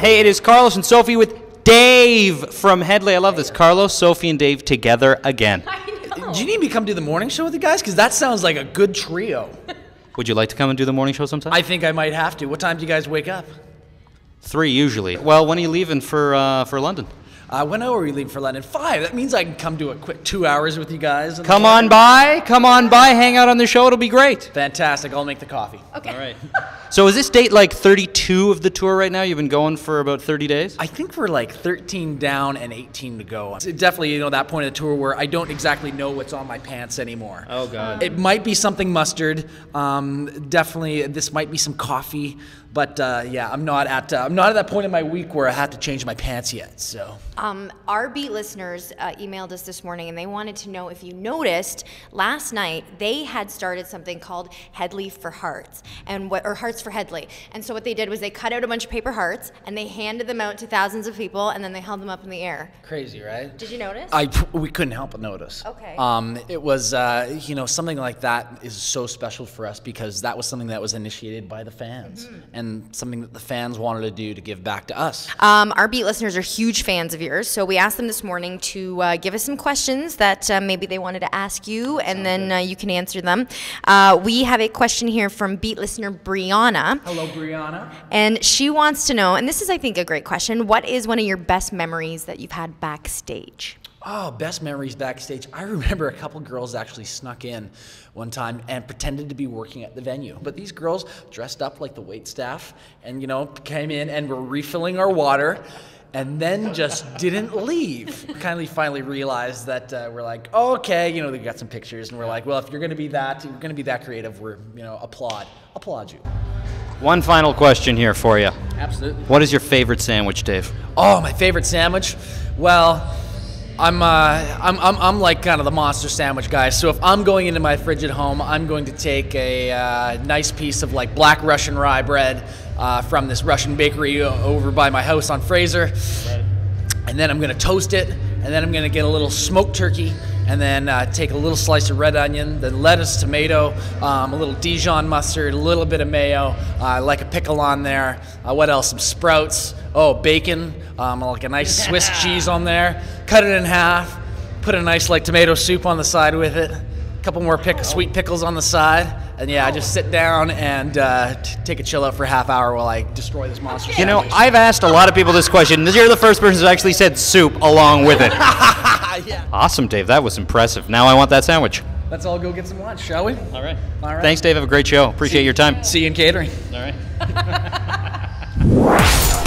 Hey, it is Carlos and Sophie with Dave from Hedley. I love this. Carlos, Sophie, and Dave together again. I know. Do you need me to come do the morning show with the guys? Because that sounds like a good trio. Would you like to come and do the morning show sometime? I think I might have to. What time do you guys wake up? 3 usually. Well, when are you leaving for London? When are we leaving for London? 5. That means I can come do a quick 2 hours with you guys. Come on by. Come on by. Hang out on the show. It'll be great. Fantastic. I'll make the coffee. Okay. All right. So is this date like 32 of the tour right now? You've been going for about 30 days? I think we're like 13 down and 18 to go. It's definitely, you know, that point of the tour where I don't exactly know what's on my pants anymore. Oh, God. It might be something mustard. Definitely, this might be some coffee. But yeah, I'm not at that point in my week where I have to change my pants yet. So our beat listeners emailed us this morning, and they wanted to know if you noticed last night they had started something called Hedley for Hearts, and or Hearts for Hedley. And so what they did was they cut out a bunch of paper hearts and they handed them out to thousands of people, and then they held them up in the air. Crazy, right? Did you notice? We couldn't help but notice. Okay. It was you know, something like that is so special for us because that was something that was initiated by the fans. Mm-hmm. And something that the fans wanted to do to give back to us. Our Beat listeners are huge fans of yours, so we asked them this morning to give us some questions that maybe they wanted to ask you, and then you can answer them. We have a question here from Beat listener Brianna. Hello, Brianna. And she wants to know, and this is, I think, a great question, what is one of your best memories that you've had backstage? Oh, best memories backstage. I remember a couple girls actually snuck in one time and pretended to be working at the venue. But these girls dressed up like the waitstaff and, you know, came in and were refilling our water and then just didn't leave. Kindly finally realized that we're like, oh, okay, you know, they got some pictures and we're like, well, if you're going to be that creative, we're, you know, applaud you. One final question here for you. Absolutely. What is your favorite sandwich, Dave? Oh, my favorite sandwich? Well, I'm like kind of the monster sandwich guy. So if I'm going into my fridge at home, I'm going to take a nice piece of like black Russian rye bread from this Russian bakery over by my house on Fraser, right. And then I'm gonna toast it, and then I'm gonna get a little smoked turkey, and then take a little slice of red onion, then lettuce, tomato, a little Dijon mustard, a little bit of mayo, like a pickle on there. What else? Some sprouts. Oh, bacon, like a nice Swiss cheese on there. Cut it in half, put a nice like tomato soup on the side with it, a couple more sweet pickles on the side, and yeah, I just sit down and take a chill out for a half hour while I destroy this monster. You know, I've asked a lot of people this question. You're the first person who actually said soup along with it. Yeah. Awesome, Dave. That was impressive. Now I want that sandwich. Let's all go get some lunch, shall we? All right. All right. Thanks, Dave. Have a great show. Appreciate your time. See you in catering. All right.